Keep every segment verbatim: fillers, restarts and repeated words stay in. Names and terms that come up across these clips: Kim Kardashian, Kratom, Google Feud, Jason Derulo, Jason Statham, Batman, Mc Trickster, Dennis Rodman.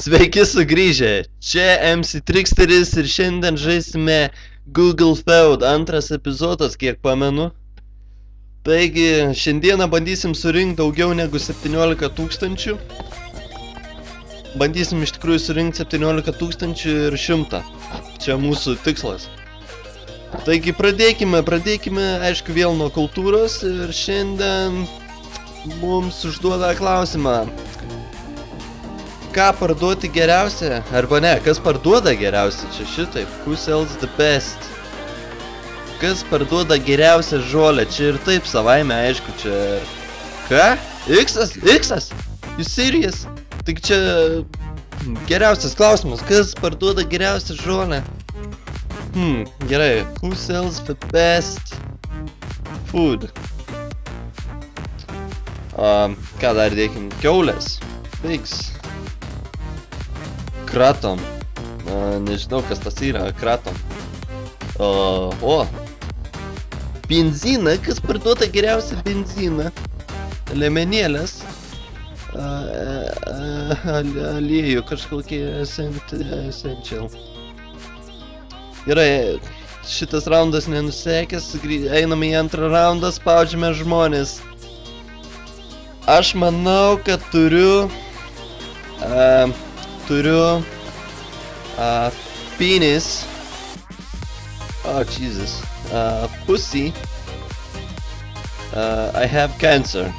Sveiki sugrįžę, čia M C Tricksteris ir šiandien žaisime Google Feud, antras epizodas, kiek pamenu. Taigi, šiandieną bandysim surinkti daugiau negu septyniolika tūkstančių. Bandysim iš tikrųjų surinkti septyniolika tūkstančių ir šimtą. Čia mūsų tikslas. Taigi, pradėkime, pradėkime, aišku, vėl nuo kultūros ir šiandien mums užduoda klausimą. Ką parduoti geriausia, arba ne, kas parduoda geriausia, čia šitaip, who sells the best. Kas parduoda geriausia žolę, čia ir taip savaime, aišku, čia... Ką? Iksas? Iksas? You serious? Tik čia geriausias klausimas, kas parduoda geriausia žolę? Hmm, gerai, who sells the best food? Um, ką dar dėkim, kiaulės, pigs. Kratom. Uh, nežinau, kas tas yra. Kratom. Uh, o. Benziną. Kas parduota geriausia benziną? Lemenėlės. Uh, uh, aliejų. Kažkokį essential. Gerai. Šitas raundas nenusekęs. Einame į antrą raundą. Spaudžiame žmonės. Aš manau, kad turiu... Uh, Turiu uh, penis. Oh Jesus. Uh, pussy. Uh, I have cancer.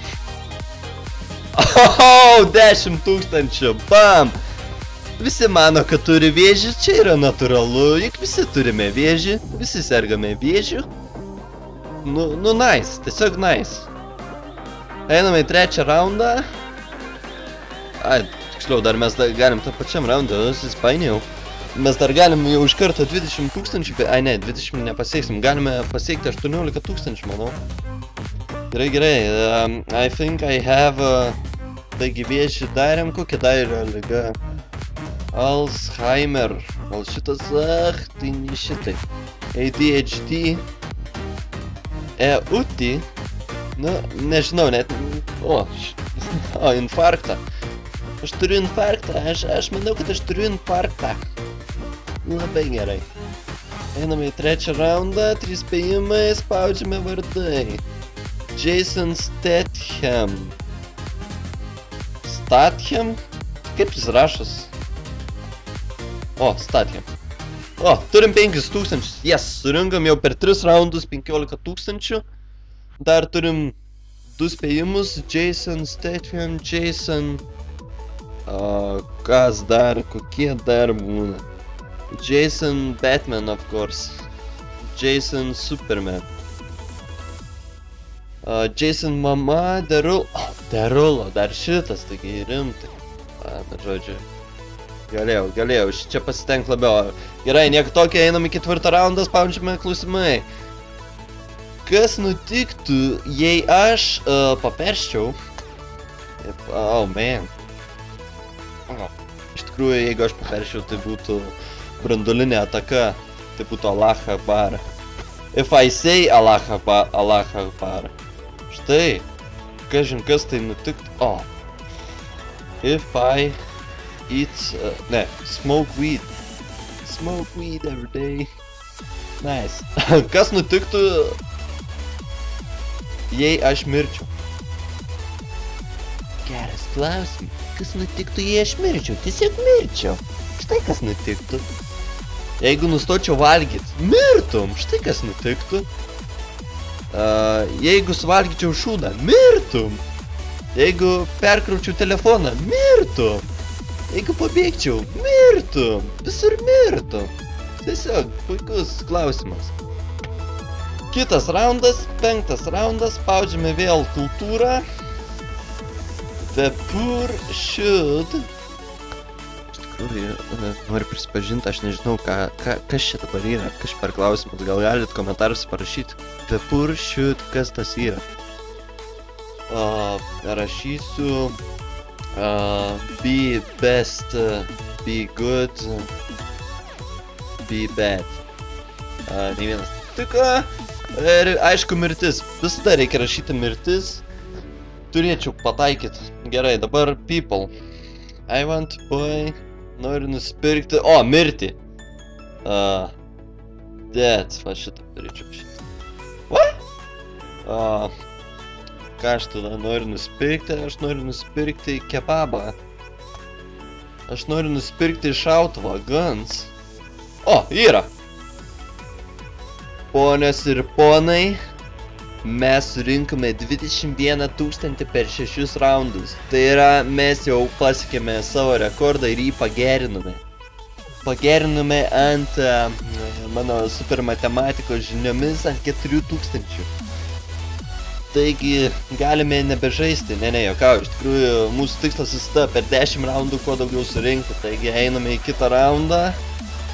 Oh, dešimt tūkstančių. Bam. Visi mano, kad turi vėžį. Čia yra natūralu. Juk visi turime vėžį. Visi sergame vėžių. Nu, nu nice. Tiesiog nice. Einame į trečią raundą. Ai. Tiksliau, dar mes dar galim tą pačiam raundą, susipainiau. Mes dar galim jau iš karto dvidešimt tūkstančių, ai ne, dvidešimt nepasieksim, galime pasiekti aštuoniolika tūkstančių, manau. Gerai, gerai, um, I think I have, a... taigi vėžį darėm, kokia dar yra liga. Alzheimer, gal šitas, ah, tai ne šitai. A D H D, E U T, nu, nežinau, net, o, o, infarktą. Aš turiu infarktą, aš, aš manau, kad aš turiu infarktą. Labai gerai. Einame į trečią raundą, trys spėjimai, spaudžiame vardai. Jason Statham. Statham? Kaip jis rašas? O, Statham. O, turim penkis tūkstančius. Yes, surinkam jau per tris raundus penkiolika tūkstančių. Dar turim du spėjimus. Jason Statham, Jason... O, kas dar, kokie dar būna? Jason Batman, of course. Jason Superman. O, Jason Mama, Derulo. O, Derulo, dar šitas, taigi rimtai. A, dar žodžiu. Galėjau, galėjau, čia pasitenk labiau. Gerai, nieko tokia, einam į ketvirtą raundą, spaudžiame klausimai. Kas nutiktų, jei aš uh, paperščiau? Oh, man. Iš tikrųjų, jeigu aš paperščiau, tai būtų branduolinė ataka, tai būtų Allah Akbar. If I say Allah Akbar, Allah Akbar. Štai, kažin kas tai nutiktų. O. If I eat, uh, ne, smoke weed. Smoke weed every day. Nice. Kas nutiktų, jei aš mirčiau? Geras klausimas. Kas nutiktų, jei aš mirčiau? Tiesiog mirčiau. Štai kas nutiktų. Jeigu nustočiau valgyt, mirtum. Štai kas nutiktų. Uh, jeigu suvalgyčiau šūdą, mirtum. Jeigu perkraučiau telefoną, mirtum. Jeigu pabėgčiau, mirtum. Visur mirtum. Tiesiog puikus klausimas. Kitas raundas, penktas raundas. Spaudžiame vėl kultūrą. The poor should. Iš tikrųjų, noriu prisipažinti, aš nežinau, ką, ką, kas čia dabar yra, kas per klausimas, gal galit komentarus parašyti. The poor should, kas tas yra? Uh, rašysiu uh, be best, be good, be bad. Uh, ne vienas tiko. Ir aišku, mirtis. Visada reikia rašyti mirtis. Turėčiau pataikyti. Gerai, dabar people. I want boy Noriu nusipirkti... O, mirtį. Uh, Dėts, va šitą turėčiau šitą. What? Uh, ką aš tada noriu nusipirkti? Aš noriu nusipirkti kebabą. Aš noriu nusipirkti šautuvą, guns. O, yra. Ponios ir ponai, mes surinkome dvidešimt vieną tūkstantį per šešis raundus. Tai yra, mes jau pasiekėme savo rekordą ir jį pagerinome. Pagerinome ant uh, mano super matematikos žiniomis ant keturių tūkstančių. Taigi, galime nebežaisti. Ne, ne, jokau, iš tikrųjų, mūsų tikslas yra per dešimt raundų kuo daugiau surinkti. Taigi, einame į kitą raundą.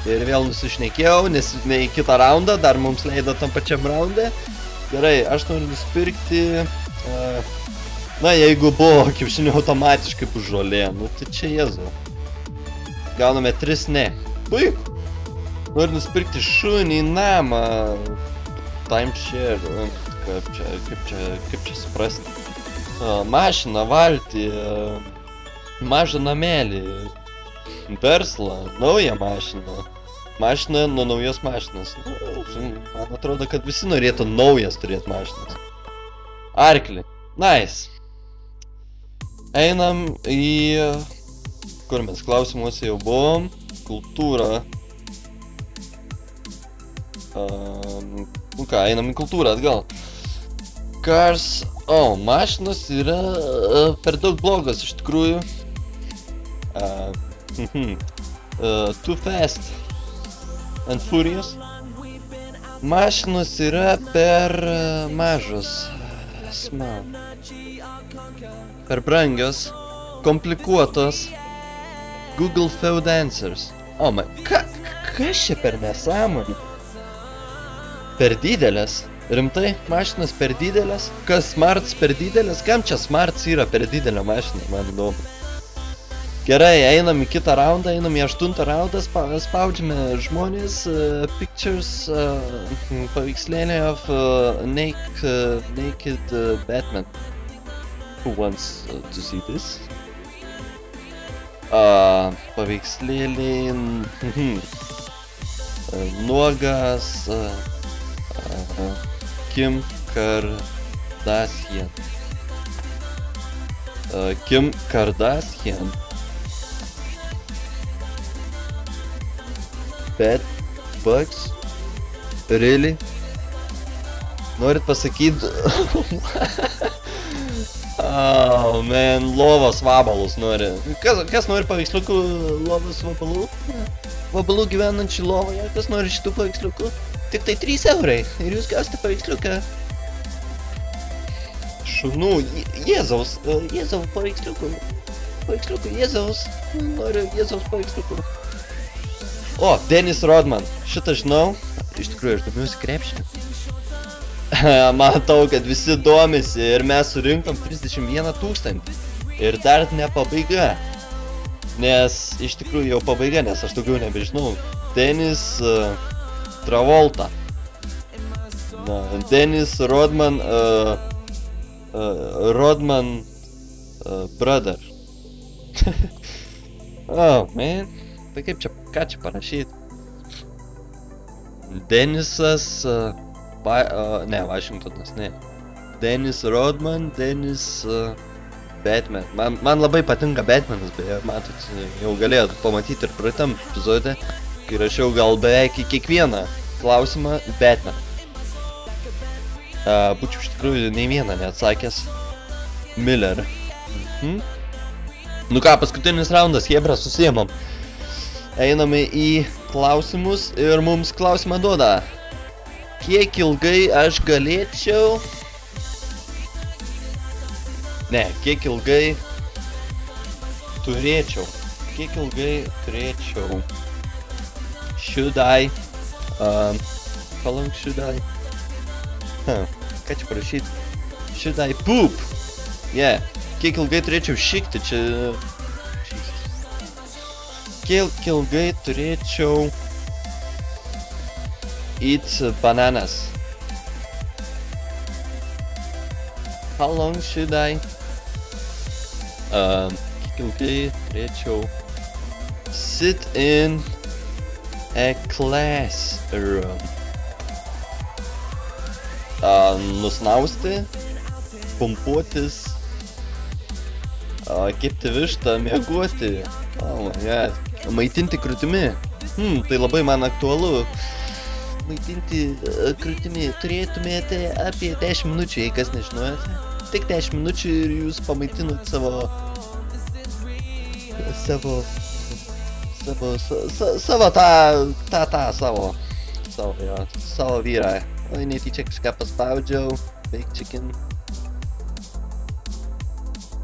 Ir vėl nusišnekėjau, nes ne į kitą raundą, dar mums leido tam pačiam raundą. Gerai, aš noriu nusipirkti... Uh, na, jeigu buvo, kaip šiandien, automatiškai pužolė. Nu, tai čia jėzu. Gauname tris ne. Puiku! Noriu nusipirkti šunį į namą. Timeshare. Kaip čia, kaip čia, kaip čia suprasti. Uh, mašiną, valtį. Uh, mažą namelį. Verslą, naują mašiną. Mašiną nuo naujos mašinas. Nu, man atrodo, kad visi norėtų naujas turėti mašinas. Arklį. Nice. Einam į... Kur mes klausimuose jau buvom. Kultūra. Um, nu ką, einam į kultūrą atgal. Cars. O, oh, mašinas yra uh, per daug blogas iš tikrųjų. Uh, Uh, too fast and furious. Mašinos yra per uh, mažos. Small. Per brangios. Komplikuotos. Google Feud answers. O, oh, man, ką, kas čia per nesąmonė? Per didelės. Rimtai, mašinos per didelės. Kas smarts per didelės? Kam čia smarts yra per didelė mašina, man įdomu. Gerai, einam į kitą raundą, einam į aštuntą raundą, spaudžiame žmonės, uh, pictures, uh, paveikslėlė of uh, naked, uh, naked uh, Batman. Who wants uh, to see this? Uh, paveikslėlė, uh, nuogas, uh, uh, Kim Kardashian. Uh, Kim Kardashian. Bet, bugs, really? Norit pasakyti... oh, man, lovos vabalus nori. Kas, kas nori paveiksliukų lovos vabalų? Vabalų gyvenančių lovoje, kas nori šitų paveiksliukų? Tik tai trys eurai ir jūs gausite paveiksliuką. Šunų, Jėzaus, Jėzaus paveiksliukų. Paveiksliukų, Jėzaus, noriu Jėzaus paveiksliukų. O, Dennis Rodman. Šitą žinau. Iš tikrųjų, aš domiuosi krepšinį. Matau, kad visi domisi ir mes surinkom trisdešimt vieną tūkstantį. Ir dar ne pabaiga. Nes, iš tikrųjų, jau pabaiga, nes aš daugiau nebežinau. Dennis uh, Travolta. Na, Dennis Rodman... Uh, uh, Rodman... Uh, brother. Oh, man. Tai kaip čia, ką čia parašyti? Denisas... Uh, ba, uh, ne, Vašingtonas, ne. Dennis Rodman, Dennis... Uh, Batman. Man, man labai patinka Batmanas, beje, matot, jau galėjot pamatyti ir praeitam epizode, kai rašiau gal beveik į kiekvieną klausimą Batman. Uh, Būčiau iš tikrųjų nei vieną neatsakęs. Miller. Mhm. Nu ką, paskutinis raundas, hebra, susiemam. Einame į klausimus ir mums klausimą duoda. Kiek ilgai aš galėčiau... Ne, kiek ilgai turėčiau. Kiek ilgai turėčiau. Should I... Uh, how long should I... Huh, ką čia parašyti? Should I poop? Yeah, kiek ilgai turėčiau šikti čia... Kiek ilgai turėčiau eat bananas. How long should I? Uh, kiek ilgai turėčiau sit in a classroom. A, nusnausti, pumpuotis, a, kepti vištą, mėgoti, oh my god, maitinti krūtimi. Hmm, tai labai man aktualu. Maitinti krūtimi turėtumėte apie dešimt minučių, jei kas nežinojate. Tik dešimt minučių ir jūs pamaitinot savo savo savo savo tą tą tą savo savo jo savo vyrą. O netyčia kažką paspaudžiau. Bake chicken.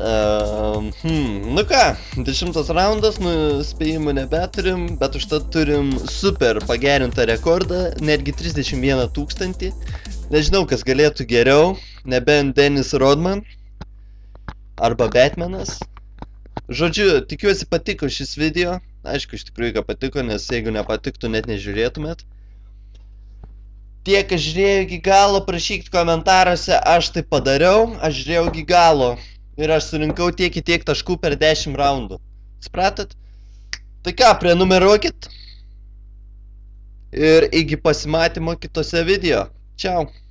Um, hmm, nu ką, dešimtas raundas, nu, spėjimų nebeturim, bet užtat turim super pagerintą rekordą, netgi trisdešimt vieną tūkstantį. Nežinau, kas galėtų geriau, nebent Dennis Rodman arba Batmanas. Žodžiu, tikiuosi patiko šis video. Aišku, iš tikrųjų, kad patiko, nes jeigu nepatiktų, net nežiūrėtumėt. Tie, kas žiūrėjo iki galo, prašykit komentaruose, aš tai padariau, aš žiūrėjau iki galo. Ir aš surinkau tiek į tiek taškų per dešimt raundų. Supratat? Tai ką, prenumeruokit. Ir iki pasimatymo kitose video. Čiau.